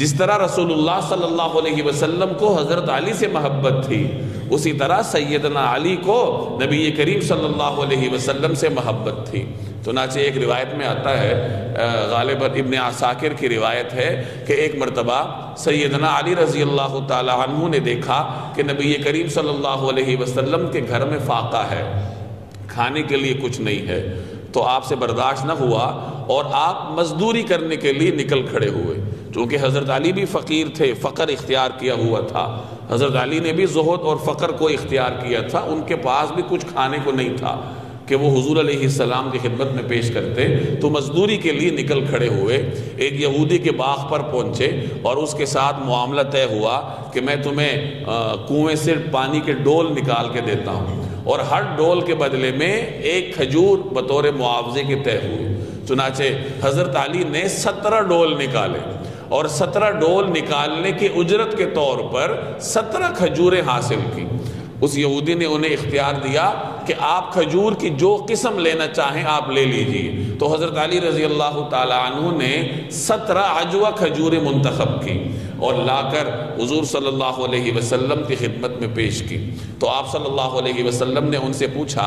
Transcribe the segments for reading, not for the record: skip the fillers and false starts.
जिस तरह रसूलुल्लाह सल्लल्लाहु अलैहि वसल्लम को हज़रत अली से महब्बत थी, उसी तरह सैयदना अली को नबी करीम सल्लल्लाहु अलैहि वसल्लम से महब्बत थी। चुनांचे एक रिवायत में आता है, गालिब इब्न आसाकिर की रिवायत है कि एक मरतबा सैयदना अली रज़ियल्लाहु ताला अन्हु ने देखा कि नबी करीम सल्लल्लाहु अलैहि वसल्लम के घर में फाका है, खाने के लिए कुछ नहीं है, तो आपसे बर्दाश्त न हुआ और आप मजदूरी करने के लिए निकल खड़े हुए। चूँकि हज़रत अली भी फ़कीर थे, फ़क़र इख्तियार किया हुआ था, हज़रत अली ने भी ज़ुहद और फ़क़र को इख्तियार किया था, उनके पास भी कुछ खाने को नहीं था कि वो हुज़ूर अलैहिस्सलाम की खिदमत में पेश करते, तो मजदूरी के लिए निकल खड़े हुए। एक यहूदी के बाग पर पहुँचे और उसके साथ मामला तय हुआ कि मैं तुम्हें कुएँ से पानी के डोल निकाल के देता हूँ, और हर डोल के बदले में एक खजूर बतौर मुआवजे के तय हुई। चुनाचे हज़रत अली ने 17 डोल निकाले और 17 डोल निकालने की उजरत के तौर पर 17 खजूरें हासिल की। उस यहूदी ने उन्हें इख्तियार दिया कि आप खजूर की जो किस्म लेना चाहें आप ले लीजिए। तो हज़रत अली रज़ियल्लाहु ताला अन्हु ने 17 अजवा खजूरें मुंतखब की और लाकर हुज़ूर सल्लल्लाहु अलैहि वसल्लम की खिदमत में पेश की। तो आप सल्लल्लाहु अलैहि वसल्लम ने उनसे पूछा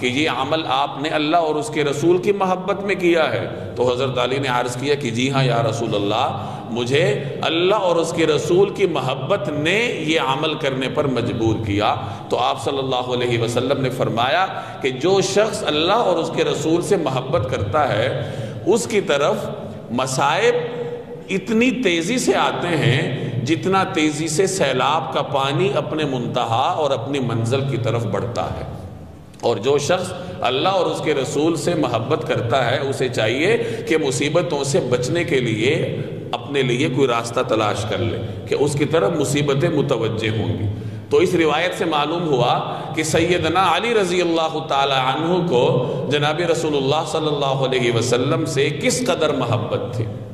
कि ये अमल आपने अल्लाह और उसके रसूल की महब्बत में किया है? तो हज़रत अली ने अर्ज़ किया कि जी हाँ या रसूल अल्लाह, मुझे अल्लाह और उसके रसूल की महब्बत ने ये अमल करने पर मजबूर किया। तो आप सल्लल्लाहु अलैहि वसल्लम ने फरमाया कि जो शख्स अल्लाह और उसके रसूल से महब्बत करता है उसकी तरफ मसाइब इतनी तेज़ी से आते हैं जितना तेज़ी से सैलाब का पानी अपने मुंतहा और अपनी मंजिल की तरफ बढ़ता है। और जो शख्स अल्लाह और उसके रसूल से महब्बत करता है उसे चाहिए कि मुसीबतों से बचने के लिए अपने लिए कोई रास्ता तलाश कर ले कि उसकी तरफ मुसीबतें मुतवज्जे होंगी। तो इस रिवायत से मालूम हुआ कि सैयदना अली रज़ियल्लाहु ताला अन्हु को जनाब रसूलुल्लाह सल्लल्लाहु अलैहि वसल्लम से किस कदर महब्बत थी।